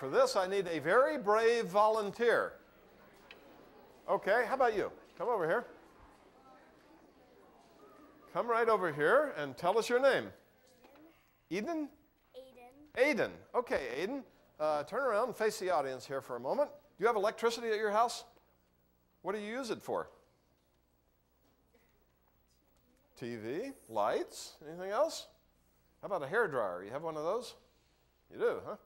For this, I need a very brave volunteer. Okay, how about you? Come over here. Come right over here and tell us your name. Eden? Aiden. Aiden. Okay, Aiden. Turn around and face the audience here for a moment. Do you have electricity at your house? What do you use it for? TV, lights, anything else? How about a hairdryer? You have one of those? You do, huh?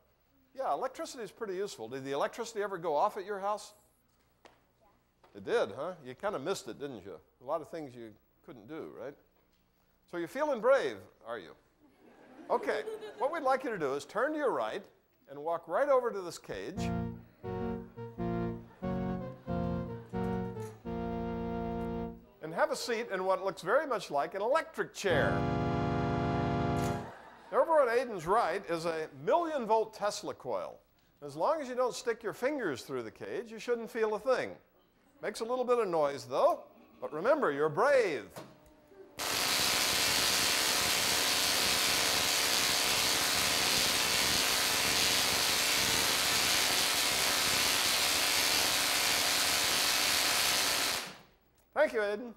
Yeah, electricity is pretty useful. Did the electricity ever go off at your house? Yeah. It did, huh? You kind of missed it, didn't you? A lot of things you couldn't do, right? So you're feeling brave, are you? Okay, what we'd like you to do is turn to your right and walk right over to this cage. And have a seat in what looks very much like an electric chair. Over at Aiden's right is a 1,000,000-volt Tesla coil. As long as you don't stick your fingers through the cage, you shouldn't feel a thing. Makes a little bit of noise, though. But remember, you're brave. Thank you, Aiden.